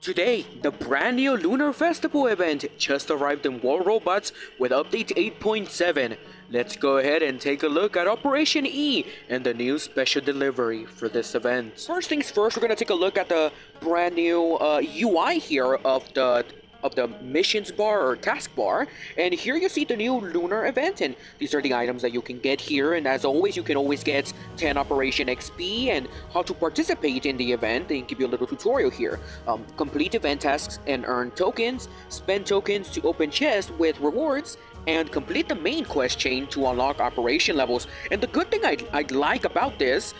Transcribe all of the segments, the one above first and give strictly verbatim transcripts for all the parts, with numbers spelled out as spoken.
Today, the brand new Lunar Festival event just arrived in War Robots with update eight point seven. Let's go ahead and take a look at Operation E and the new special delivery for this event. First things first, we're gonna take a look at the brand new uh, U I here of the of the missions bar or task bar, and here you see the new lunar event, and these are the items that you can get here. And as always, you can always get ten operation X P and how to participate in the event. They give you a little tutorial here. Um, complete event tasks and earn tokens, spend tokens to open chests with rewards, and complete the main quest chain to unlock operation levels. And the good thing I'd, I'd like about this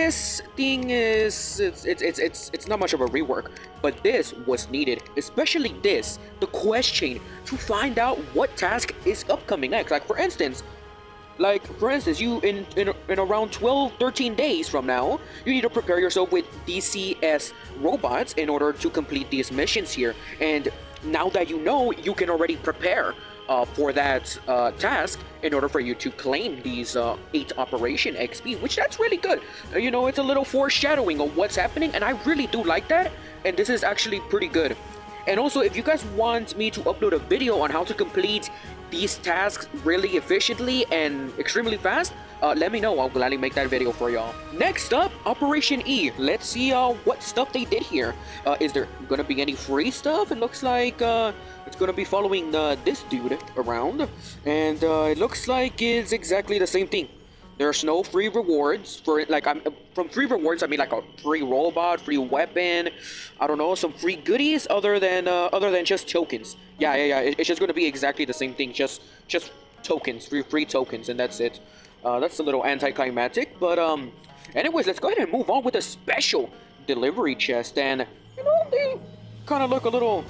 This thing is, it's, it's, it's, it's, it's not much of a rework, but this was needed, especially this, the quest chain, to find out what task is upcoming next. Like for instance, like for instance, you in, in, in around twelve, thirteen days from now, you need to prepare yourself with D C S robots in order to complete these missions here. And now that you know, you can already prepare Uh, for that uh, task in order for you to claim these uh, eight operation X P, which that's really good. You know, it's a little foreshadowing of what's happening, and I really do like that, and this is actually pretty good. And also, if you guys want me to upload a video on how to complete these tasks really efficiently and extremely fast, uh, let me know. I'll gladly make that video for y'all. Next up, Operation E. Let's see uh, what stuff they did here. Uh, is there gonna be any free stuff? It looks like uh, it's gonna be following uh, this dude around, and uh, it looks like it's exactly the same thing. There's no free rewards for it. Like I'm from free rewards, I mean like a free robot, free weapon, I don't know, some free goodies other than uh, other than just tokens. Yeah, yeah, yeah. It's just gonna be exactly the same thing, just just tokens, free free tokens, and that's it. Uh, that's a little anticlimactic, but um, anyways, let's go ahead and move on with a special delivery chest. And you know, they kind of look a little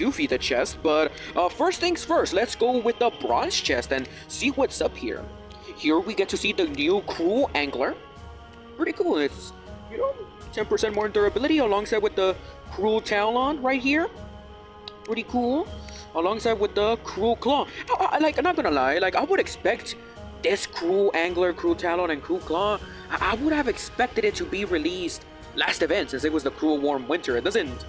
goofy, the chest, but uh, first things first, let's go with the bronze chest and see what's up here. Here we get to see the new Cruel Angler. Pretty cool. It's, you know, ten percent more durability alongside with the Cruel Talon right here. Pretty cool. Alongside with the Cruel Claw. I, I, like, I'm not gonna lie, like I would expect this Cruel Angler, Cruel Talon, and Cruel Claw, I, I would have expected it to be released last event, since it was the Cruel Warm Winter. It doesn't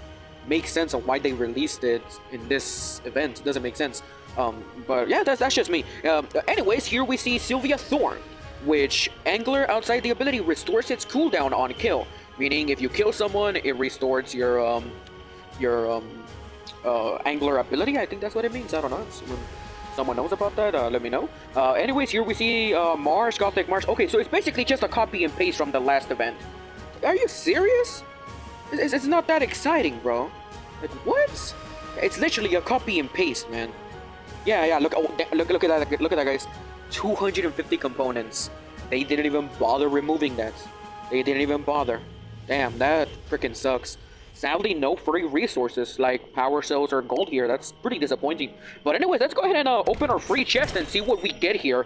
make sense on why they released it in this event. It doesn't make sense. Um, but yeah, that's, that's just me. Um, anyways, here we see Sylvia Thorn, which Angler outside the ability restores its cooldown on kill, meaning if you kill someone, it restores your um, your um, uh, Angler ability. I think that's what it means. I don't know. Someone, someone knows about that? Uh, let me know. Uh, anyways, here we see uh, Marsh, Gothic Marsh. Okay, so it's basically just a copy and paste from the last event. Are you serious? It's, it's not that exciting, bro. Like what? It's literally a copy and paste, man. Yeah, yeah. Look, oh, look, look at that! Look at that, guys. two hundred fifty components. They didn't even bother removing that. They didn't even bother. Damn, that freaking sucks. Sadly, no free resources like power cells or gold here. That's pretty disappointing. But anyways, let's go ahead and uh, open our free chest and see what we get here.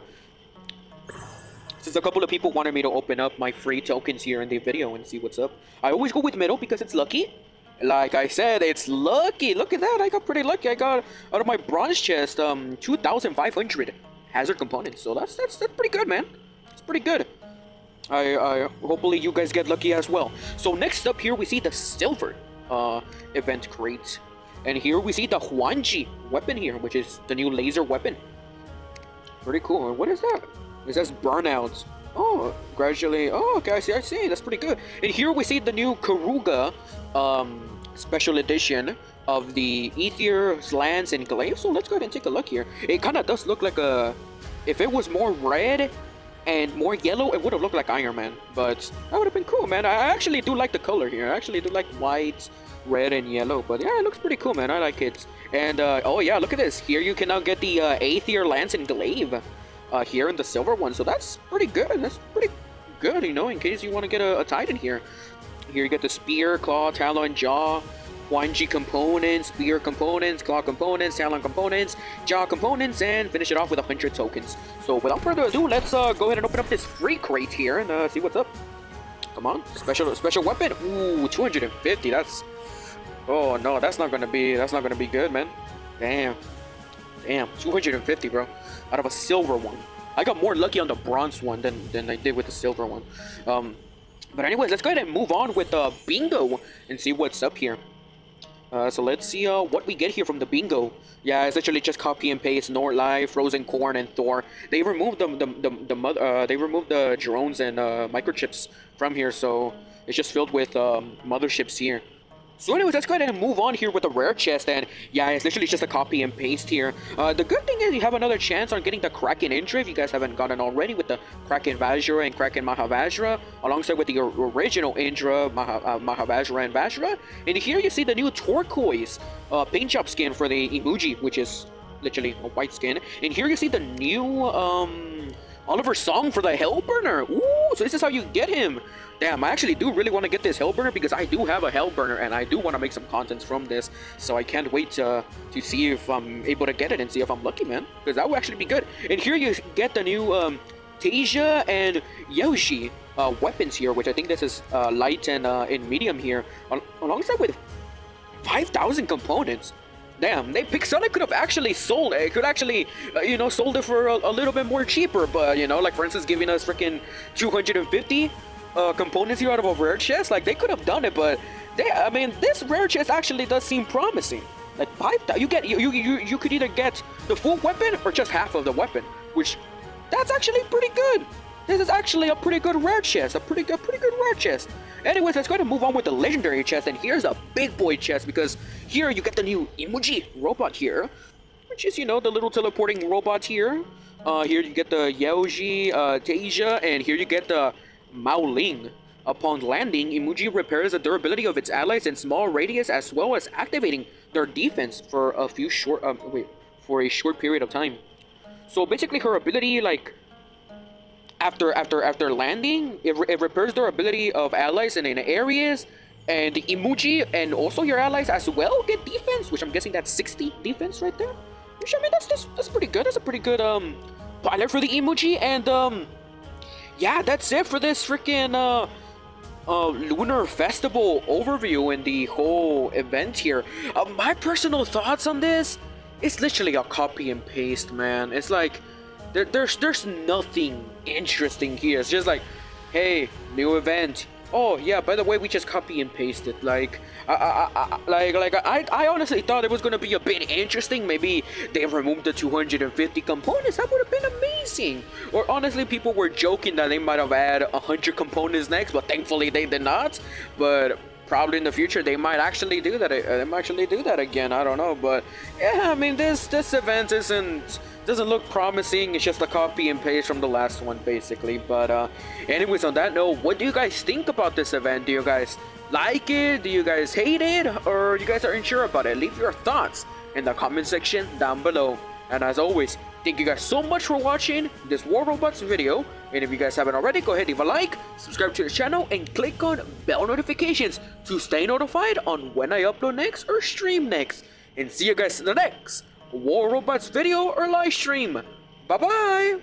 Since a couple of people wanted me to open up my free tokens here in the video and see what's up, I always go with middle because it's lucky. Like I said, it's lucky. Look at that. I got pretty lucky. I got out of my bronze chest um two thousand five hundred hazard components. So that's that's that's pretty good, man. It's pretty good. I I hopefully you guys get lucky as well. So next up here we see the silver uh event crate. And here we see the Hwangje weapon here, which is the new laser weapon. Pretty cool. What is that? It says burnouts. Oh, gradually. Oh, okay, I see, I see. That's pretty good. And here we see the new KARURA um, special edition of the Aether Lance and Glaive. So let's go ahead and take a look here. It kind of does look like a... If it was more red and more yellow, it would have looked like Iron Man. But that would have been cool, man. I actually do like the color here. I actually do like white, red, and yellow. But yeah, it looks pretty cool, man. I like it. And uh, oh yeah, look at this. Here you can now get the uh, Aether Lance and Glaive. Uh, here in the silver one, so that's pretty good. That's pretty good, you know, in case you want to get a, a Titan here. Here you get the spear, claw, talon, jaw, Hwangje components, spear components, claw components, talon components, jaw components, and finish it off with one hundred tokens. So without further ado, let's uh, go ahead and open up this free crate here and uh, see what's up. Come on, special special weapon. Ooh, two hundred fifty. That's oh no, that's not gonna be that's not gonna be good, man. Damn, damn, two hundred fifty, bro. Out of a silver one. I got more lucky on the bronze one than, than I did with the silver one. Um, But anyways, let's go ahead and move on with uh, Bingo and see what's up here. Uh, so let's see uh, what we get here from the Bingo. Yeah, it's literally just copy and paste, Nord Live, Frozen Corn, and Thor. They removed the the the, the mother. Uh, they removed the drones and uh, microchips from here, so it's just filled with um, motherships here. So anyways, let's go ahead and move on here with the rare chest, and yeah, it's literally just a copy and paste here. Uh, the good thing is you have another chance on getting the Kraken intro if you guys haven't gotten already, with the Kraken Vajra and Kraken Mahavajra, alongside with the original Indra, Maha, uh, Mahavajra and Vajra. And here you see the new turquoise uh, paint job skin for the Imugi, which is literally a white skin. And here you see the new um, Oliver Song for the Hellburner. Ooh, so this is how you get him. Damn, I actually do really want to get this Hellburner because I do have a Hellburner and I do want to make some contents from this. So I can't wait to, to see if I'm able to get it and see if I'm lucky, man. Because that would actually be good. And here you get the new um, Taeja and Yeoje uh, weapons here, which I think this is uh, light and, uh, and medium here. Al alongside with five thousand components. Damn, they Pixelic could have actually sold it. It could actually, uh, you know, sold it for a, a little bit more cheaper. But, you know, like for instance, giving us freaking two hundred fifty. Uh, components here out of a rare chest, like they could have done it, but they, I mean, this rare chest actually does seem promising. Like five, you get, you, you, you could either get the full weapon or just half of the weapon, which that's actually pretty good. This is actually a pretty good rare chest, a pretty good, pretty good rare chest. Anyways, let's go ahead and move on with the legendary chest, and here's a big boy chest because here you get the new Imugi robot here, which is, you know, the little teleporting robot here. Uh, here you get the Yeoje, uh, Taeja, and here you get the Mao Ling. Upon landing, Imugi repairs the durability of its allies in small radius, as well as activating their defense for a few short um, wait for a short period of time. So basically, her ability, like after after after landing, it, re it repairs durability of allies in, in areas, and Imugi and also your allies as well get defense, which I'm guessing that's sixty defense right there. Which I mean, that's that's, that's pretty good. That's a pretty good um pilot for the Imugi. And um. yeah, that's it for this freaking uh, uh, Lunar Festival overview and the whole event here. Uh, my personal thoughts on this, it's literally a copy and paste, man. It's like, there, there's, there's nothing interesting here. It's just like, hey, new event. Oh yeah, by the way, we just copy and pasted. Like, I, I, I, like, like I, I honestly thought it was gonna be a bit interesting. Maybe they removed the two hundred fifty components. That would have been amazing. Or honestly, people were joking that they might have added one hundred components next, but thankfully they did not. But probably in the future they might actually do that. They might actually do that again. I don't know, but yeah, I mean, this this event isn't. Doesn't look promising. It's just a copy and paste from the last one, basically. But uh anyways, on that note, what do you guys think about this event? Do you guys like it? Do you guys hate it? Or you guys are unsure about it? Leave your thoughts in the comment section down below. And as always, thank you guys so much for watching this War Robots video. And if you guys haven't already, go ahead, leave a like, subscribe to the channel, and click on bell notifications to stay notified on when I upload next or stream next. And see you guys in the next War Robots video or live stream. Bye bye!